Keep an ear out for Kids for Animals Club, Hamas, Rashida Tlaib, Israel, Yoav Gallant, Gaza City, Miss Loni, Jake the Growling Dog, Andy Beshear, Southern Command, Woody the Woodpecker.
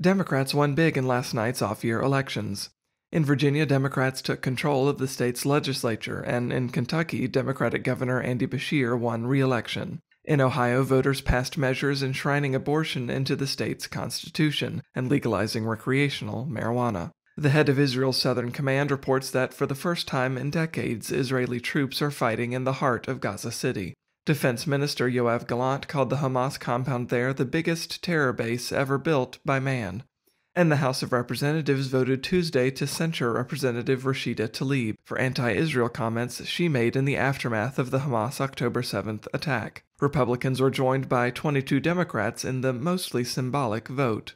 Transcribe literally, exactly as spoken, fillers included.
Democrats won big in last night's off-year elections. In Virginia, Democrats took control of the state's legislature, and in Kentucky, Democratic Governor Andy Beshear won re-election. In Ohio, voters passed measures enshrining abortion into the state's constitution and legalizing recreational marijuana. The head of Israel's Southern Command reports that for the first time in decades, Israeli troops are fighting in the heart of Gaza City. Defense Minister Yoav Gallant called the Hamas compound there the biggest terror base ever built by man. And the House of Representatives voted Tuesday to censure Representative Rashida Tlaib for anti-Israel comments she made in the aftermath of the Hamas October seventh attack. Republicans were joined by twenty-two Democrats in the mostly symbolic vote.